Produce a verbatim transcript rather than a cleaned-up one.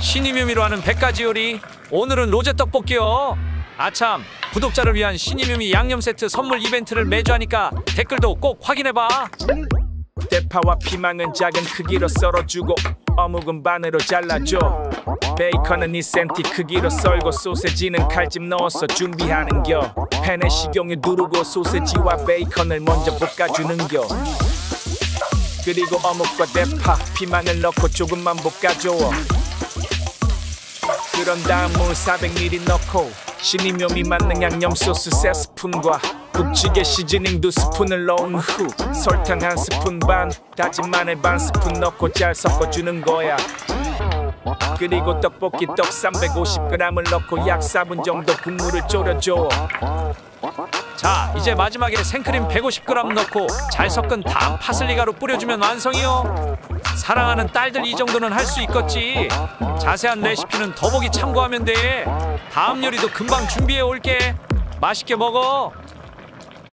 신의 묘미로 하는 백 가지 요리, 오늘은 로제 떡볶이요. 아참, 구독자를 위한 신의 묘미 양념 세트 선물 이벤트를 매주 하니까 댓글도 꼭 확인해봐. 대파와 피망은 작은 크기로 썰어주고, 어묵은 반으로 잘라줘. 베이컨은 이 센티미터 크기로 썰고, 소세지는 칼집 넣어서 준비하는겨. 팬에 식용유 두르고 소세지와 베이컨을 먼저 볶아주는겨. 그리고 어묵과 대파, 피망을 넣고 조금만 볶아줘. 그런 다음 물 사백 밀리리터 넣고 신의 묘미 만능 양념 소스 세 스푼과 국찌개 시즈닝 두 스푼을 넣은 후 설탕 한 스푼 반, 다진 마늘 반 스푼 넣고 잘 섞어주는 거야. 그리고 떡볶이 떡 삼백오십 그램을 넣고 약 사 분 정도 국물을 졸여줘. 자, 이제 마지막에 생크림 백오십 그램 넣고 잘 섞은 다음 파슬리 가루 뿌려주면 완성이요. 사랑하는 딸들 이 정도는 할 수 있겠지. 자세한 레시피는 더보기 참고하면 돼. 다음 요리도 금방 준비해 올게. 맛있게 먹어.